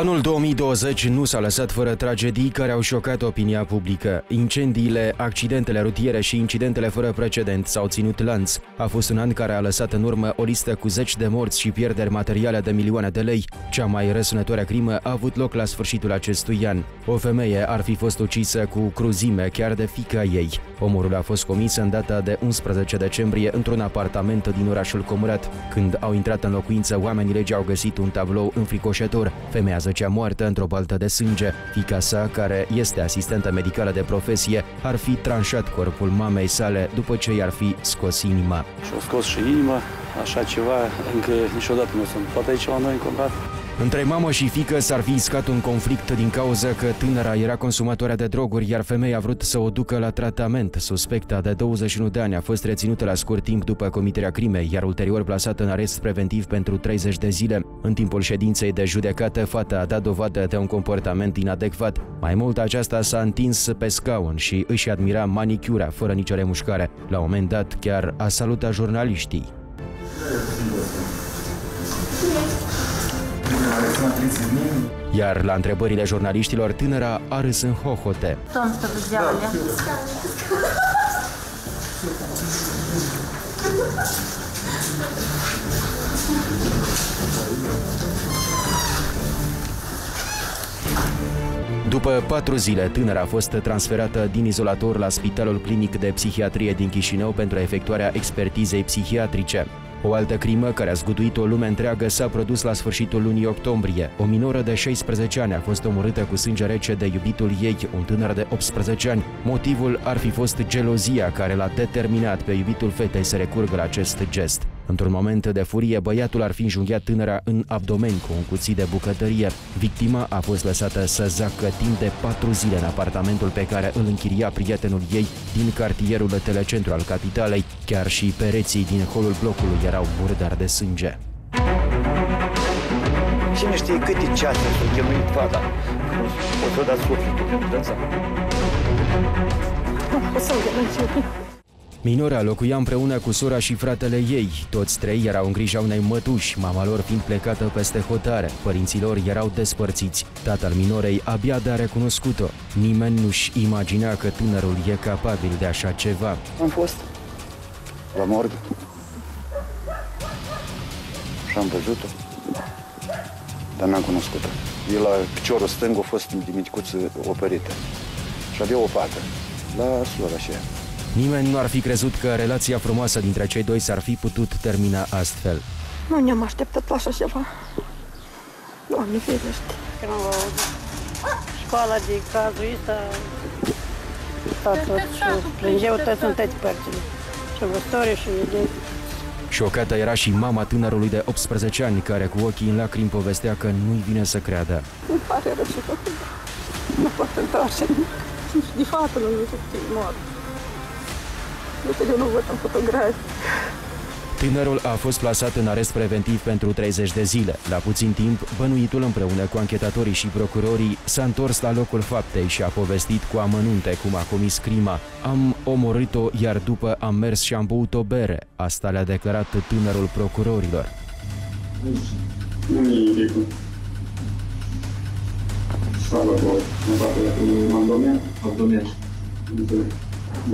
Anul 2020 nu s-a lăsat fără tragedii care au șocat opinia publică. Incendiile, accidentele rutiere și incidentele fără precedent s-au ținut lanț. A fost un an care a lăsat în urmă o listă cu zeci de morți și pierderi materiale de milioane de lei. Cea mai răsunătoare crimă a avut loc la sfârșitul acestui an. O femeie ar fi fost ucisă cu cruzime chiar de fiica ei. Omorul a fost comis în data de 11 decembrie într-un apartament din orașul Comrat. Când au intrat în locuință, oamenii legii au găsit un tablou înfricoșător. Femeia zăcea moartă într-o baltă de sânge. Fiica sa, care este asistentă medicală de profesie, ar fi tranșat corpul mamei sale după ce i-ar fi scos inima. Și-o scos și inima, așa ceva, încă niciodată nu sunt. Poate aici la noi în Comrat. Între mamă și fiică s-ar fi iscat un conflict din cauza că tânăra era consumatoare de droguri, iar femeia a vrut să o ducă la tratament. Suspecta de 21 de ani a fost reținută la scurt timp după comiterea crimei, iar ulterior plasată în arest preventiv pentru 30 de zile. În timpul ședinței de judecată, fata a dat dovadă de un comportament inadecvat. Mai mult, aceasta s-a întins pe scaun și își admira manicura fără nicio remușcare. La un moment dat, chiar a salutat jurnaliștii. Iar la întrebările jurnaliștilor, tânăra a râs în hohote. După 4 zile, tânăra a fost transferată din izolator la Spitalul Clinic de Psihiatrie din Chișinău pentru efectuarea expertizei psihiatrice. O altă crimă care a zguduit o lume întreagă s-a produs la sfârșitul lunii octombrie. O minoră de 16 ani a fost omorâtă cu sânge rece de iubitul ei, un tânăr de 18 ani. Motivul ar fi fost gelozia care l-a determinat pe iubitul fetei să recurgă la acest gest. Într-un moment de furie, băiatul ar fi înjunghiat tânăra în abdomen cu un cuțit de bucătărie. Victima a fost lăsată să zacă timp de 4 zile în apartamentul pe care îl închiria prietenul ei din cartierul Telecentru al capitalei. Chiar și pereții din holul blocului erau burdari de sânge. Cine știe câte ceasuri sunt chemuit fata? O să o dați sufletul pentru dânsa. O să minora locuia împreună cu sora și fratele ei. Toți trei erau în grija unei mătuși, mama lor fiind plecată peste hotare. Părinții lor erau despărțiți. Tatăl minorei abia de-a recunoscut-o. Nimeni nu-și imagina că tânărul e capabil de așa ceva. Am fost la morg și am văzut-o, dar n-am cunoscut-o. El la piciorul stâng a fost de miticuță operită și avea o pată la sora și ea. Nimeni nu ar fi crezut că relația frumoasă dintre cei doi s-ar fi putut termina astfel. Nu ne-am așteptat la așa ceva. Doamne ferește. Când am auzit școala de cazul ăsta, statul și plângeau, toți sunteți părțile. Și văstorii și idei. Șocată era și mama tânărului de 18 ani, care cu ochii în lacrimi povestea că nu-i vine să creadă. Îmi pare rău și făcut. Nu pot întoarce. De fapt, nu sunt mort. Eu nu văd în fotografii. Tânărul a fost plasat în arest preventiv pentru 30 de zile. La puțin timp, bănuitul împreună cu anchetatorii și procurorii s-a întors la locul faptei și a povestit cu amănunte cum a comis crima. Am omorât-o, iar după am mers și am băut o bere. Asta le-a declarat tânărul procurorilor.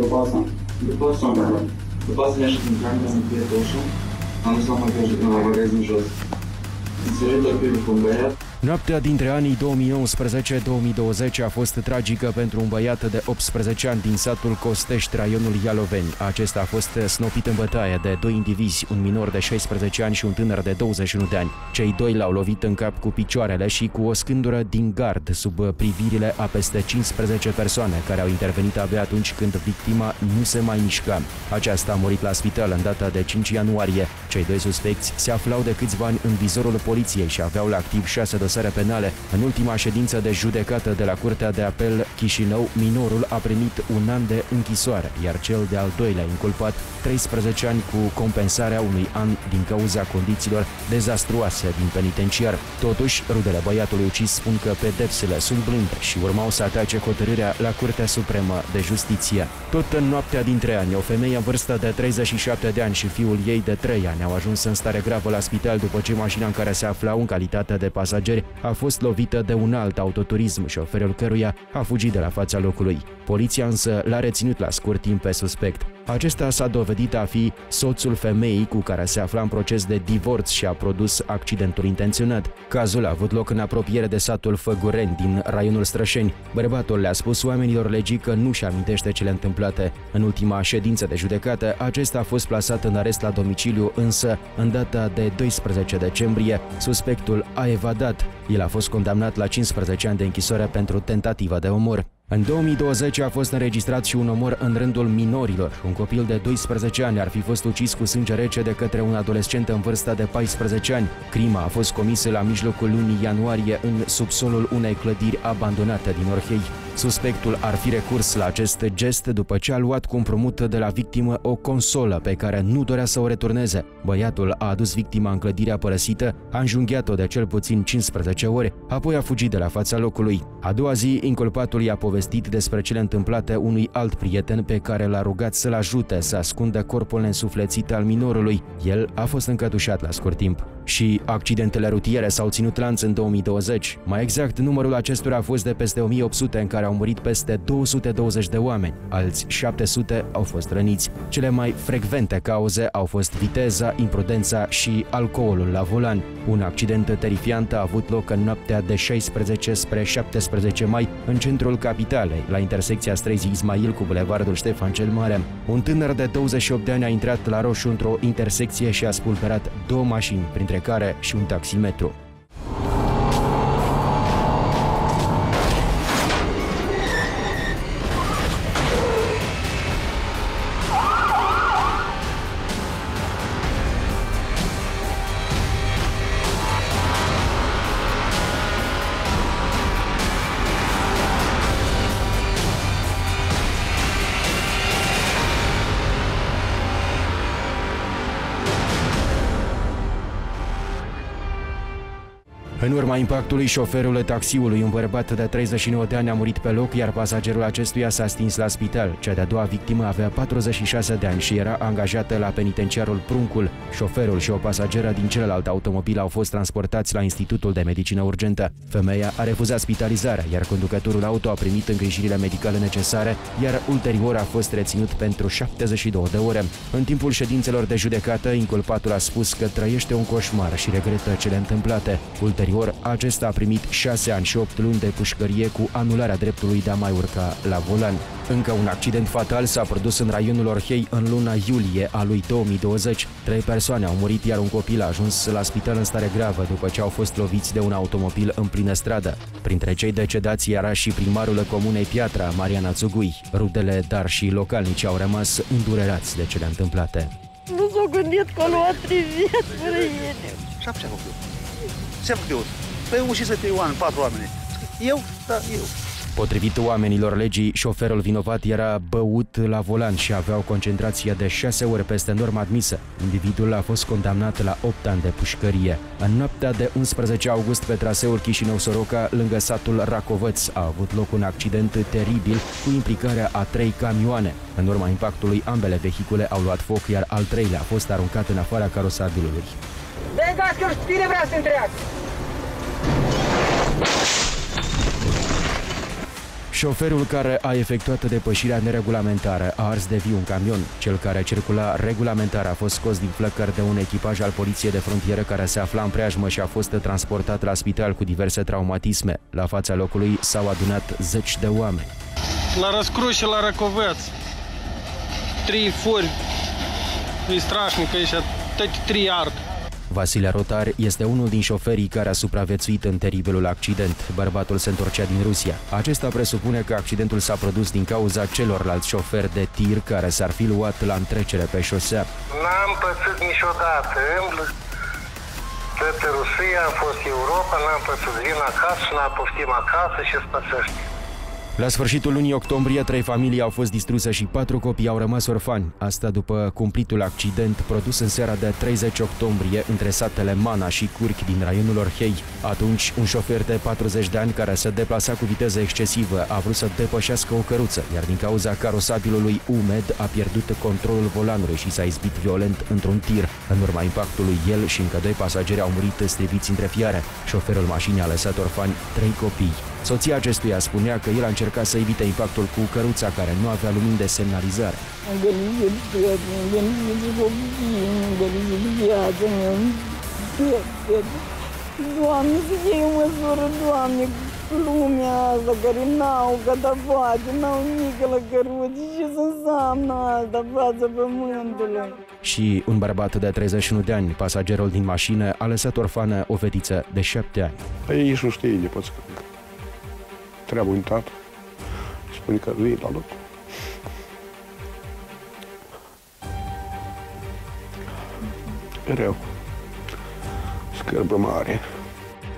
După asta. După asta, am ieșit din cameră, am încheiat ușa, am dus la magazin jos. Noaptea dintre anii 2019-2020 a fost tragică pentru un băiat de 18 ani din satul Costești, raionul Ialoveni. Acesta a fost snopit în bătaie de 2 indivizi, un minor de 16 ani și un tânăr de 21 de ani. Cei doi l-au lovit în cap cu picioarele și cu o scândură din gard, sub privirile a peste 15 persoane, care au intervenit abia atunci când victima nu se mai mișca. Aceasta a murit la spital în data de 5 ianuarie. Cei doi suspecți se aflau de câțiva ani în vizorul poliției și aveau la activ 6 dosare penale. În ultima ședință de judecată de la Curtea de Apel Chișinău, minorul a primit 1 an de închisoare, iar cel de-al doilea inculpat 13 ani cu compensarea unui an din cauza condițiilor dezastruoase din penitenciar. Totuși, rudele băiatului ucis spun că pedepsele sunt blânde și urmau să atace hotărârea la Curtea Supremă de Justiție. Tot în noaptea dintre ani, o femeie în vârstă de 37 de ani și fiul ei de 3 ani au ajuns în stare gravă la spital după ce mașina în care se aflau în calitate de pasageri ieri a fost lovită de un alt autoturism, șoferul căruia a fugit de la fața locului. Poliția însă l-a reținut la scurt timp pe suspect. Acesta s-a dovedit a fi soțul femeii cu care se afla în proces de divorț și a produs accidentul intenționat. Cazul a avut loc în apropiere de satul Făgureni din raionul Strășeni. Bărbatul le-a spus oamenilor legii că nu-și amintește cele întâmplate. În ultima ședință de judecată, acesta a fost plasat în arest la domiciliu, însă, în data de 12 decembrie, suspectul a evadat. El a fost condamnat la 15 ani de închisoare pentru tentativa de omor. În 2020 a fost înregistrat și un omor în rândul minorilor. Un copil de 12 ani ar fi fost ucis cu sânge rece de către un adolescent în vârstă de 14 ani. Crima a fost comisă la mijlocul lunii ianuarie în subsolul unei clădiri abandonate din Orhei. Suspectul ar fi recurs la acest gest după ce a luat cu împrumut de la victimă o consolă pe care nu dorea să o returneze. Băiatul a adus victima în clădirea părăsită, a înjunghiat-o de cel puțin 15 ori, apoi a fugit de la fața locului. A doua zi, inculpatul i-a povestit despre cele întâmplate unui alt prieten pe care l-a rugat să-l ajute să ascundă corpul însuflețit al minorului. El a fost încătușat la scurt timp. Și accidentele rutiere s-au ținut lanț în 2020. Mai exact, numărul acestora a fost de peste 1800, în care au murit peste 220 de oameni, alți 700 au fost răniți. Cele mai frecvente cauze au fost viteza, imprudența și alcoolul la volan. Un accident terifiant a avut loc în noaptea de 16 spre 17 mai în centrul capitalei, la intersecția străzii Ismail cu bulevardul Ștefan cel Mare. Un tânăr de 28 de ani a intrat la roșu într-o intersecție și a spulberat două mașini, printre care și un taximetru. În urma impactului, șoferul taxiului, un bărbat de 39 de ani, a murit pe loc, iar pasagerul acestuia s-a stins la spital. Cea de-a doua victimă avea 46 de ani și era angajată la penitenciarul Pruncul. Șoferul și o pasageră din celălalt automobil au fost transportați la Institutul de Medicină Urgentă. Femeia a refuzat spitalizarea, iar conducătorul auto a primit îngrijirile medicale necesare, iar ulterior a fost reținut pentru 72 de ore. În timpul ședințelor de judecată, inculpatul a spus că trăiește un coșmar și regretă cele întâmplate. Ulterior, acesta a primit 6 ani și 8 luni de pușcărie cu anularea dreptului de a mai urca la volan. Încă un accident fatal s-a produs în raionul Orhei în luna iulie a lui 2020. 3 persoane au murit, iar un copil a ajuns la spital în stare gravă după ce au fost loviți de un automobil în plină stradă. Printre cei decedați era și primarul comunei Piatra, Mariana Zugui. Rudele, dar și localnici au rămas îndurerați de cele întâmplate. Nu s-au gândit că l-au atriviat fără ele. Și-a făcut. Păi ușise trei oameni, 4 oameni. Eu? Da, eu. Potrivit oamenilor legii, șoferul vinovat era băut la volan și avea o concentrație de 6 ore peste norma admisă. Individul a fost condamnat la 8 ani de pușcărie. În noaptea de 11 august, pe traseul Chișinău-Soroca, lângă satul Racovăț, a avut loc un accident teribil cu implicarea a 3 camioane. În urma impactului, ambele vehicule au luat foc, iar al treilea a fost aruncat în afara carosabilului. Vengați că spire vrea să întreați! Șoferul care a efectuat depășirea neregulamentară a ars de viu un camion. Cel care circula regulamentar a fost scos din flăcări de un echipaj al poliției de frontieră care se afla în preajmă și a fost transportat la spital cu diverse traumatisme. La fața locului s-au adunat 10 de oameni. La Răscruș și la Racovăț, 3 furi, e strașnic aici, toți 3 ard. Vasile Rotar este unul din șoferii care a supraviețuit în teribilul accident. Bărbatul se întorcea din Rusia. Acesta presupune că accidentul s-a produs din cauza celorlalți șoferi de tir care s-ar fi luat la întrecere pe șosea. N-am pățit niciodată. Tătă Rusia, a fost Europa, n-am pățit. Vin acasă, n-am poftim acasă și spățește. La sfârșitul lunii octombrie, 3 familii au fost distruse și 4 copii au rămas orfani. Asta după cumplitul accident produs în seara de 30 octombrie între satele Mana și Curchi din raionul Orhei. Atunci, un șofer de 40 de ani care se deplasa cu viteză excesivă a vrut să depășească o căruță, iar din cauza carosabilului umed a pierdut controlul volanului și s-a izbit violent într-un tir. În urma impactului, el și încă 2 pasageri au murit striviți între fiare. Șoferul mașinii a lăsat orfani 3 copii. Soția acestuia spunea că el a încercat să evite impactul cu căruța care nu avea lumini de semnalizare. Am găsit prieteni, am găsit copii, am găsit viața mea, Doamne, să iei în măsură, Doamne, lumea asta care n-au catafate, n-au nică la căruță, ce să înseamnă asta fața pământului? Și un bărbat de 31 de ani, pasagerul din mașină, a lăsat orfană o fetiță de 7 ani. Ei nici nu știe de poți că... Treabă în tată, spune că nu e la loc. Rău. Scârbă mare.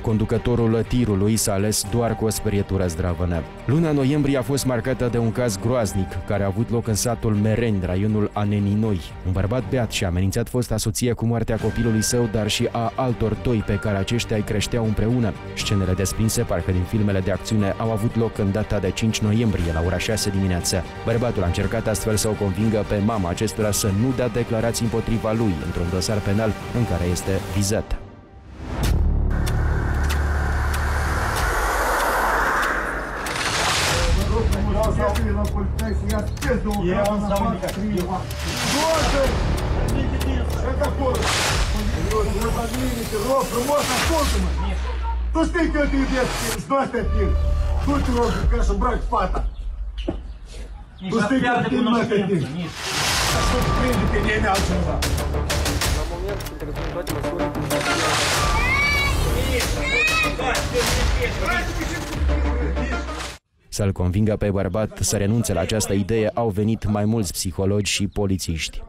Conducătorul tirului s-a ales doar cu o sperietură zdravănă. Luna noiembrie a fost marcată de un caz groaznic care a avut loc în satul Mereni, raionul Aneninoi. Un bărbat beat și-a amenințat fosta soție cu moartea copilului său, dar și a altor 2 pe care aceștia îi creșteau împreună. Scenele desprinse, parcă din filmele de acțiune, au avut loc în data de 5 noiembrie, la ora 6 dimineața. Bărbatul a încercat astfel să o convingă pe mama acestora să nu dea declarații împotriva lui într-un dosar penal în care este vizat. Tu știi că eu te iubesc și nu asta timp. Tu te rog ca să îmbraci fata. Tu știi că te iubesc și timp. Ca să prinde pe mine altceva. La moment, să trebuie să-mi toate măsuri. Să-l convingă pe bărbat să renunțe la această idee au venit mai mulți psihologi și polițiști.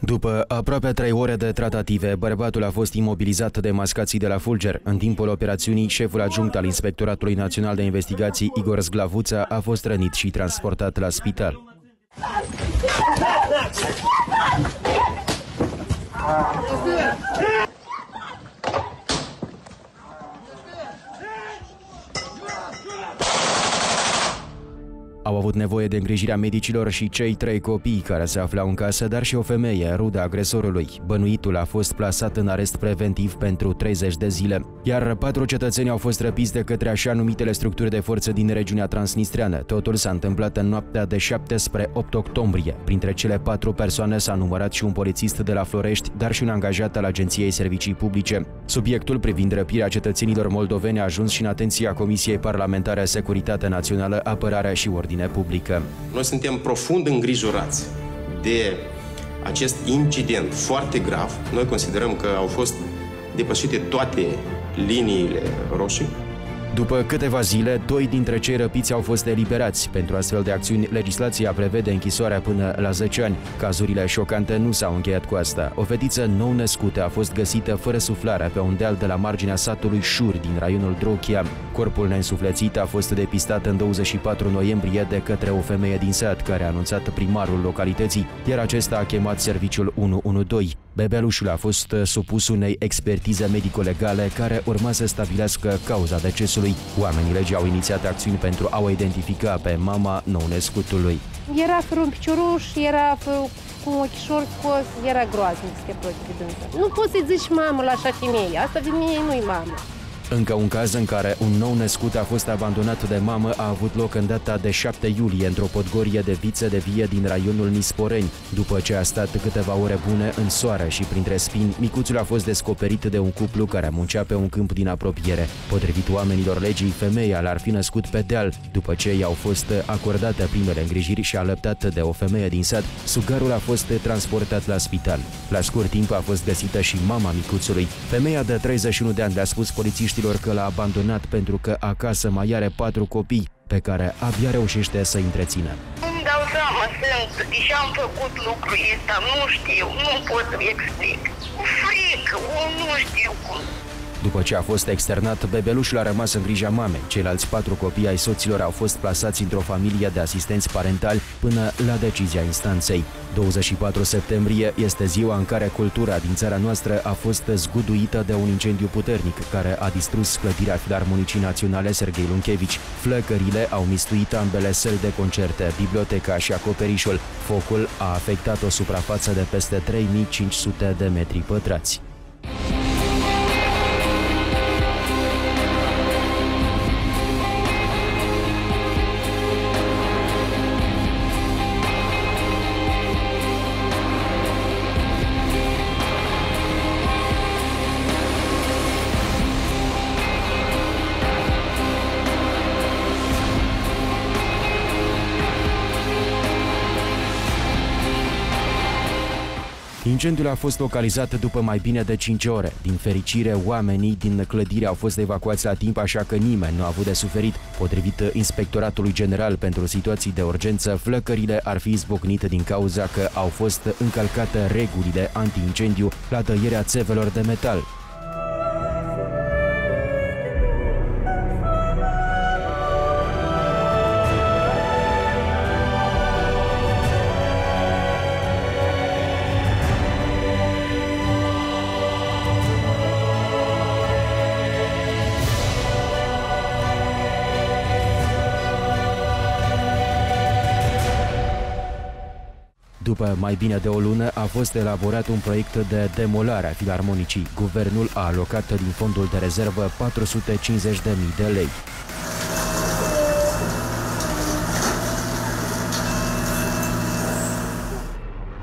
După aproape 3 ore de tratative, bărbatul a fost imobilizat de mascații de la Fulger. În timpul operațiunii, șeful adjunct al Inspectoratului Național de Investigații, Igor Sglavuța, a fost rănit și transportat la spital. Au avut nevoie de îngrijirea medicilor și cei 3 copii care se aflau în casă, dar și o femeie, ruda agresorului. Bănuitul a fost plasat în arest preventiv pentru 30 de zile, iar 4 cetățeni au fost răpiți de către așa numitele structuri de forță din regiunea transnistreană. Totul s-a întâmplat în noaptea de 7 spre 8 octombrie. Printre cele 4 persoane s-a numărat și un polițist de la Florești, dar și un angajat al Agenției Servicii Publice. Subiectul privind răpirea cetățenilor moldoveni a ajuns și în atenția Comisiei Parlamentare a Securitatea Națională, Apărarea și Ordine Publică. Noi suntem profund îngrijorați de acest incident foarte grav. Noi considerăm că au fost depășite toate liniile roșii. După câteva zile, 2 dintre cei răpiți au fost eliberați. Pentru astfel de acțiuni, legislația prevede închisoarea până la 10 ani. Cazurile șocante nu s-au încheiat cu asta. O fetiță nou-născută a fost găsită fără suflare pe un deal de la marginea satului Șur din raionul Drochia. Corpul neînsuflețit a fost depistat în 24 noiembrie de către o femeie din sat, care a anunțat primarul localității, iar acesta a chemat serviciul 112. Bebelușul a fost supus unei expertize medico-legale care urma să stabilească cauza decesului. Oamenii legii au inițiat acțiuni pentru a o identifica pe mama nou-născutului. Era fără un picioruș, era cu un ochișor scos, era groaznic să te proți de dânsă. Nu poți să-i zici mamă la așa femeie, asta de mie nu-i mamă. Încă un caz în care un nou-născut a fost abandonat de mamă a avut loc în data de 7 iulie într-o podgorie de viță de vie din raionul Nisporeni. După ce a stat câteva ore bune în soare și printre spini, micuțul a fost descoperit de un cuplu care muncea pe un câmp din apropiere. Potrivit oamenilor legii, femeia l-ar fi născut pe deal. După ce i-au fost acordate primele îngrijiri și alăptat de o femeie din sat, sugarul a fost transportat la spital. La scurt timp a fost găsită și mama micuțului. Femeia de 31 de ani le-a spus polițiștilor că l-a abandonat pentru că acasă mai are 4 copii pe care abia reușește să-i întrețină. Îmi dau seama, sunt și am făcut lucrul ăsta, nu știu, nu pot să-mi explic. O frică, nu știu cum. După ce a fost externat, bebelușul a rămas în grija mamei. Ceilalți 4 copii ai soților au fost plasați într-o familie de asistenți parentali până la decizia instanței. 24 septembrie este ziua în care cultura din țara noastră a fost zguduită de un incendiu puternic care a distrus clădirea Filarmonicii Naționale Serghei Lunchevici. Flăcările au mistuit ambele săli de concerte, biblioteca și acoperișul. Focul a afectat o suprafață de peste 3500 de metri pătrați. Incendiul a fost localizat după mai bine de 5 ore. Din fericire, oamenii din clădire au fost evacuați la timp, așa că nimeni nu a avut de suferit. Potrivit Inspectoratului General pentru Situații de Urgență, flăcările ar fi izbucnit din cauza că au fost încălcate regulile antiincendiu la tăierea țevelor de metal. După mai bine de o lună a fost elaborat un proiect de demolare a Filarmonicii. Guvernul a alocat din fondul de rezervă 450.000 de lei.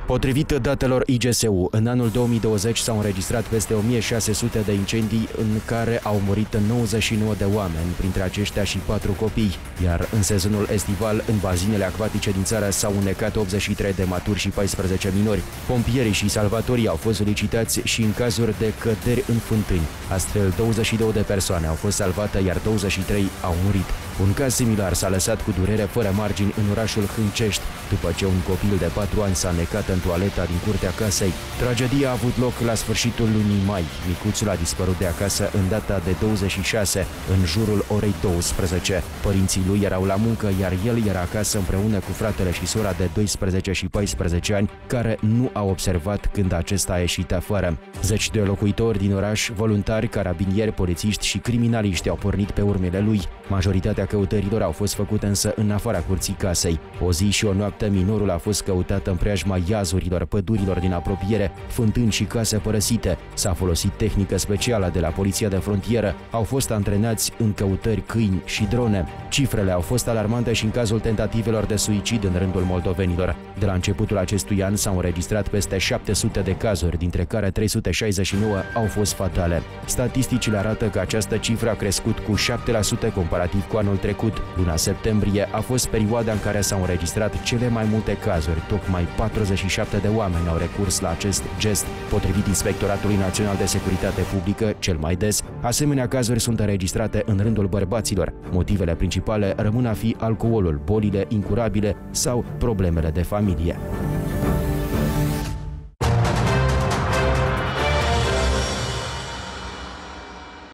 Potrivit datelor IGSU, în anul 2020 s-au înregistrat peste 1600 de incendii în care au murit 99 de oameni, printre aceștia și 4 copii, iar în sezonul estival, în bazinele acvatice din țară s-au înecat 83 de maturi și 14 minori. Pompierii și salvatorii au fost solicitați și în cazuri de căderi în fântâni. Astfel, 22 de persoane au fost salvate, iar 23 au murit. Un caz similar s-a lăsat cu durere fără margini în orașul Hâncești, după ce un copil de 4 ani s-a înecat în toaleta din curtea casei. Tragedia a avut loc la sfârșitul lunii mai. Micuțul a dispărut de acasă în data de 26, în jurul orei 12. Părinții lui erau la muncă, iar el era acasă împreună cu fratele și sora de 12 și 14 ani, care nu au observat când acesta a ieșit afară. Zeci de locuitori din oraș, voluntari, carabinieri, polițiști și criminaliști au pornit pe urmele lui. Majoritatea căutărilor au fost făcute însă în afara curții casei. O zi și o noapte minorul a fost căutat în preajma iazurilor, pădurilor din apropiere, fântâni și case părăsite. S-a folosit tehnică specială de la poliția de frontieră, au fost antrenați în căutări câini și drone. Cifrele au fost alarmante și în cazul tentativelor de suicid în rândul moldovenilor. De la începutul acestui an s-au înregistrat peste 700 de cazuri, dintre care 369 au fost fatale. Statisticile arată că această cifră a crescut cu 7% comparativ cu anul trecut. Luna septembrie a fost perioada în care s-au înregistrat cele mai multe cazuri, tocmai 47 de oameni au recurs la acest gest. Potrivit Inspectoratului Național de Securitate Publică, cel mai des, asemenea cazuri sunt înregistrate în rândul bărbaților. Motivele principale rămân a fi alcoolul, bolile incurabile sau problemele de familie.